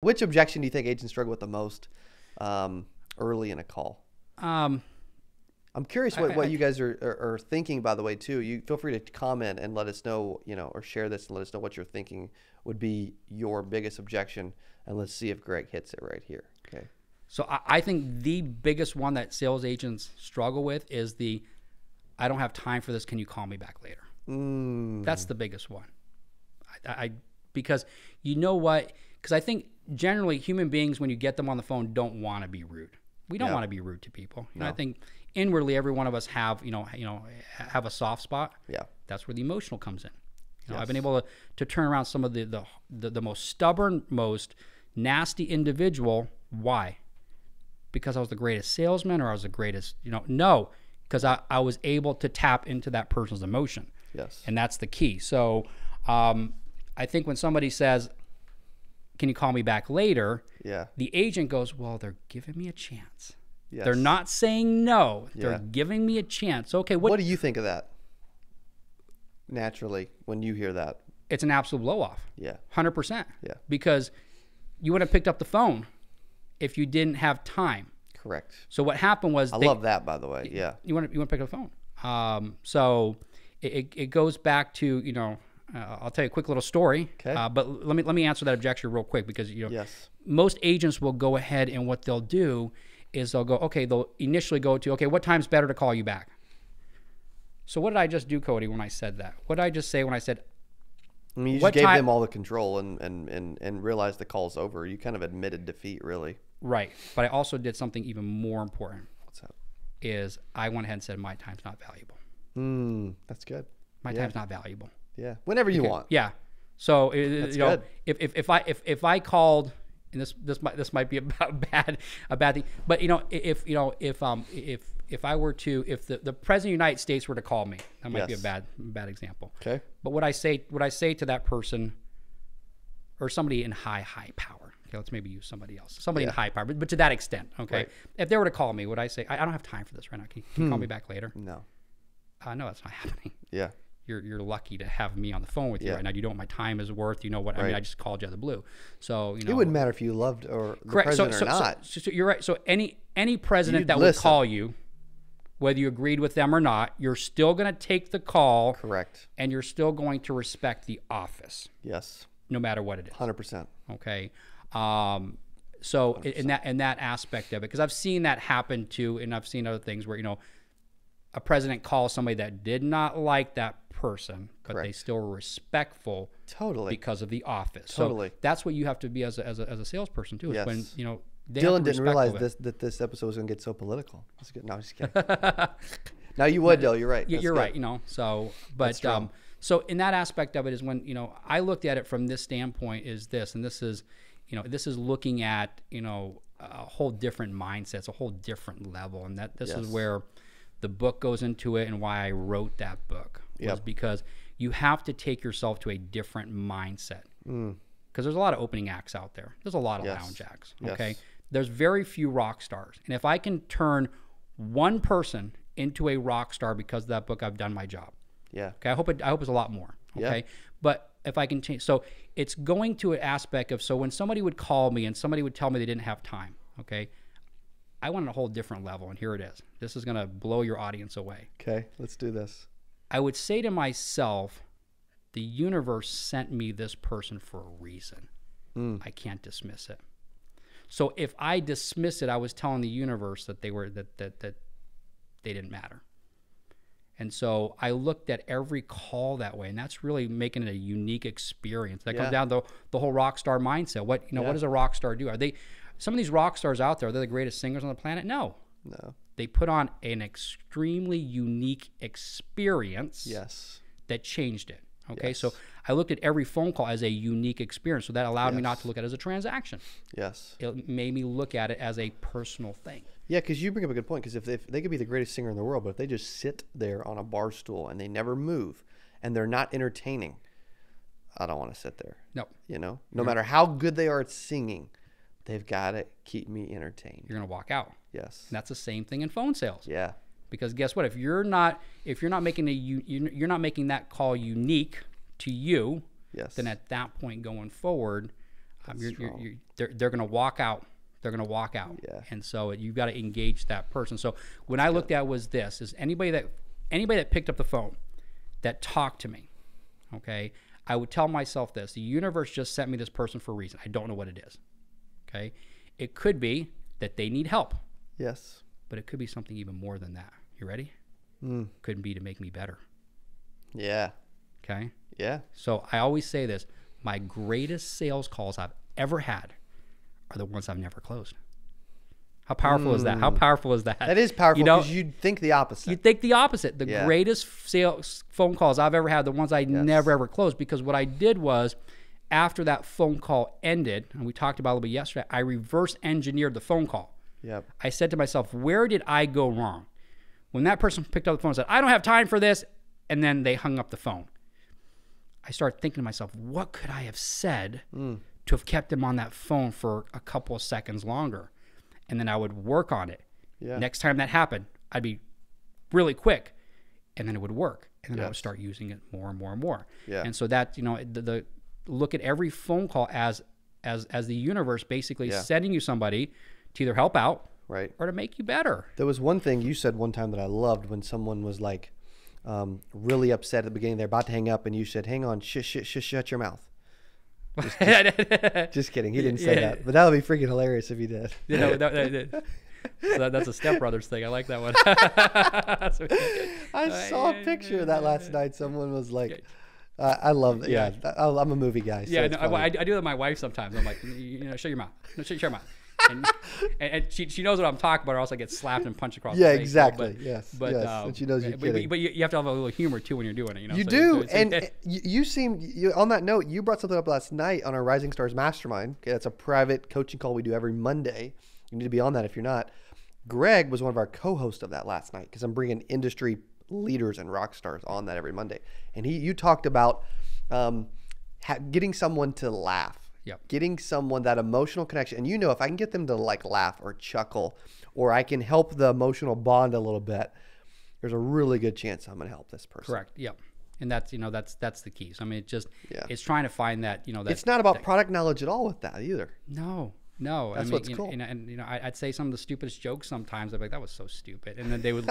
Which objection do you think agents struggle with the most early in a call? I'm curious what you guys are thinking, by the way, too. You feel free to comment and let us know, you know, or share this and let us know what you're thinking would be your biggest objection. And let's see if Greg hits it right here. Okay. So I think the biggest one that sales agents struggle with is the, I don't have time for this. Can you call me back later? Mm. That's the biggest one. Because you know what? Because I think generally human beings, when you get them on the phone, don't want to be rude. We don't want to be rude to people. You know, I think inwardly every one of us have, you know, have a soft spot. Yeah. That's where the emotional comes in. You know, I've been able to turn around some of the most stubborn, most nasty individual. Why? Because I was the greatest salesman, or I was the greatest, you know, no, because I was able to tap into that person's emotion. Yes. And that's the key. So I think when somebody says, can you call me back later? Yeah. The agent goes, well, they're giving me a chance. Yes. They're not saying no. They're giving me a chance. Okay. What do you think of that? Naturally, when you hear that, it's an absolute blow off. Yeah. 100%. Yeah. Because you wouldn't have picked up the phone if you didn't have time. Correct. So what happened was, I love that, by the way. Yeah. You want to pick up the phone. So it goes back to, you know, I'll tell you a quick little story, okay. But let me answer that objection real quick, because you know most agents will go ahead, and what they'll do is they'll go, okay, they'll initially go to, okay, what time's better to call you back? So what did I just do, Cody, when I said that? What did I just say when I said? I mean, you just gave them all the control and realized the call's over. You kind of admitted defeat, really. Right, but I also did something even more important. What's that? Is I went ahead and said my time's not valuable. Mm, that's good. My time's not valuable. Yeah, whenever you want. Yeah, so you know, if I called, and this might be a bad thing, but if the President of the United States were to call me, that might be a bad example. Okay. But what I say to that person, or somebody in high power. Okay, let's maybe use somebody else, somebody in high power, but to that extent. Okay. Right. If they were to call me, would I say I don't have time for this right now? Can you call me back later? No. No, that's not happening. Yeah. You're lucky to have me on the phone with you right now. You know what my time is worth. You know what I mean. I just called you out of the blue. So you know, it wouldn't matter if you loved or the president or not. So you're right. So any president that would call you, whether you agreed with them or not, you're still going to take the call. Correct. And you're still going to respect the office. Yes. No matter what it is. 100%. Okay. So 100%. in that aspect of it, because I've seen that happen too, and I've seen other things where, you know, a president calls somebody that did not like that person, but they still were respectful because of the office. So that's what you have to be as a salesperson too. Yes. When, you know, Dylan didn't realize that this episode was going to get so political. That's good. No, I'm just kidding. Now you would, though. You're right. Yeah, you're right. You know, so, but, so in that aspect of it is when, you know, I looked at it from this standpoint is this, and this is, you know, this is looking at, you know, a whole different mindset. It's a whole different level. And that this is where the book goes into it, and why I wrote that book was because you have to take yourself to a different mindset. Mm. Cause there's a lot of opening acts out there. There's a lot of lounge acts. Okay. Yes. There's very few rock stars. And if I can turn one person into a rock star because of that book, I've done my job. Yeah. Okay. I hope it's a lot more. Okay. Yeah. But if I can change, so it's going to an aspect of, so when somebody would call me and somebody would tell me they didn't have time. Okay. I want a whole different level, and here it is. This is going to blow your audience away. Okay, let's do this. I would say to myself, the universe sent me this person for a reason. Mm. I can't dismiss it. So if I dismiss it, I was telling the universe that they were that they didn't matter. And so I looked at every call that way, and that's really making it a unique experience. That comes down to the whole rock star mindset. What, you know, what does a rock star do? Are they Some of these rock stars out there, are they the greatest singers on the planet? No. No. They put on an extremely unique experience that changed it. Okay, so I looked at every phone call as a unique experience, so that allowed me not to look at it as a transaction. Yes. It made me look at it as a personal thing. Yeah, because you bring up a good point, because if they could be the greatest singer in the world, but if they just sit there on a bar stool and they never move and they're not entertaining, I don't want to sit there. No. You know, no matter how good they are at singing, they've got to keep me entertained. You're going to walk out. Yes. And that's the same thing in phone sales. Yeah. Because guess what? If you're not making that call unique to you, then at that point going forward, They're going to walk out. They're going to walk out. Yeah. And so you've got to engage that person. So when I looked at was this, is anybody that picked up the phone, that talked to me, okay, I would tell myself this: the universe just sent me this person for a reason. I don't know what it is, okay? It could be that they need help. Yes. But it could be something even more than that. You ready? Mm. Could be to make me better. Yeah. Okay? Yeah. So I always say this: my greatest sales calls I've ever had are the ones I've never closed. How powerful is that? How powerful is that? That is powerful, because you'd think the opposite. You'd think the opposite. The greatest sales phone calls I've ever had, the ones I never ever closed, because what I did was, after that phone call ended, and we talked about a little bit yesterday, I reverse engineered the phone call. Yep. I said to myself, where did I go wrong? When that person picked up the phone and said, I don't have time for this, and then they hung up the phone, I started thinking to myself, what could I have said to have kept them on that phone for a couple of seconds longer? And then I would work on it. Yeah. Next time that happened, I'd be really quick, and then it would work. And then I would start using it more and more and more. Yeah. And so that, you know, the look at every phone call as the universe basically sending you somebody to either help out or to make you better. There was one thing you said one time that I loved, when someone was like really upset at the beginning, they're about to hang up, and you said, hang on, shut your mouth. Just kidding. He didn't say that, but that would be freaking hilarious if he did. You know, so that's a Step Brothers thing. I like that one. I saw a picture of that last night. Someone was like, I love that. Yeah, I'm a movie guy. So yeah, no, I do that with my wife sometimes. I'm like, you know, shut your mouth. No, shut your mouth. And she knows what I'm talking about, or else I get slapped and punched across the face. Exactly. But, and she knows you're kidding. But you have to have a little humor too when you're doing it. You know? You do. And on that note, you brought something up last night on our Rising Stars Mastermind. Okay, that's a private coaching call we do every Monday. You need to be on that if you're not. Greg was one of our co-hosts of that last night, because I'm bringing industry leaders and rock stars on that every Monday. And you talked about getting someone to laugh. Yep. Getting someone that emotional connection. And you know, if I can get them to like laugh or chuckle, or I can help the emotional bond a little bit, there's a really good chance I'm going to help this person. Correct. Yep. And that's, you know, that's the key. So, I mean, it's trying to find that, you know, that, it's not about product knowledge at all with that either. No, no. That's what's cool. And you know, I'd say some of the stupidest jokes sometimes. I'd be like, that was so stupid. And then they would,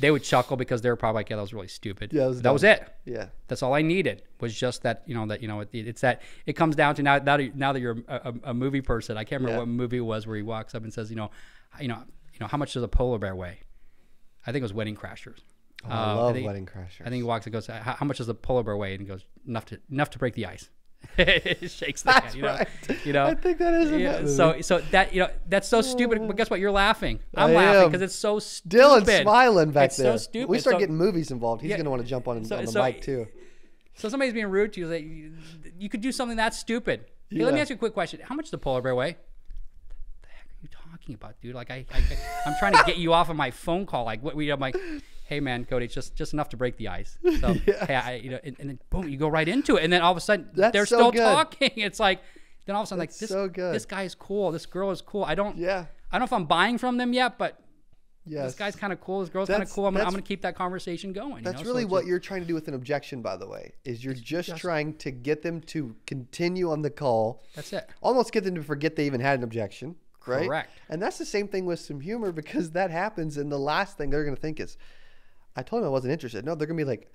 they would chuckle, because they were probably like, yeah, that was really stupid. Yeah, that was it. Yeah. That's all I needed. Was just that, you know, it's that, it comes down to now that you're a movie person. I can't remember what movie it was where he walks up and says, you know, how much does a polar bear weigh? I think it was Wedding Crashers. Oh, I love Wedding Crashers. I think he walks and goes, how much does a polar bear weigh? And he goes, enough to break the ice. It shakes the hand, you know. I think that is that so that, you know, that's so stupid. But guess what? You're laughing. I'm laughing because it's so stupid. Dylan's smiling back there. It's so stupid. We start getting movies involved. He's going to want to jump on the mic too. So somebody's being rude to you. Like, you could do something that stupid. Yeah. Hey, let me ask you a quick question. How much does the polar bear weigh? What the heck are you talking about, dude? Like, I'm trying to get you off of my phone call. Like, I'm like, hey man, Cody, it's just enough to break the ice. So hey, you know, and then boom, you go right into it, and then all of a sudden they're still talking. It's like, then all of a sudden like this guy is cool, this girl is cool. I don't know if I'm buying from them yet, but this guy's kind of cool, this girl's kind of cool. I'm gonna keep that conversation going. That's really what you're trying to do with an objection, by the way, is you're just trying to get them to continue on the call. That's it. Almost get them to forget they even had an objection, right? Correct. And that's the same thing with some humor, because that happens, and the last thing they're gonna think is, I told him I wasn't interested. No, they're gonna be like,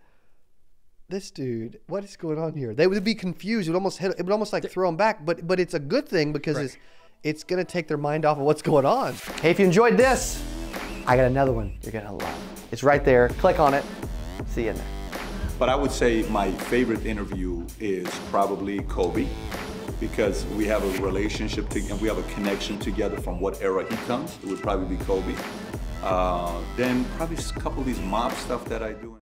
this dude, what is going on here? They would be confused. It would almost hit, it would almost like throw them back. But it's a good thing, because it's gonna take their mind off of what's going on. Hey, if you enjoyed this, I got another one you're gonna love. It's right there. Click on it. See you in there. But I would say my favorite interview is probably Kobe, because we have a relationship together, and we have a connection together from what era he comes. It would probably be Kobe. Then probably a couple of these mob stuff that I do.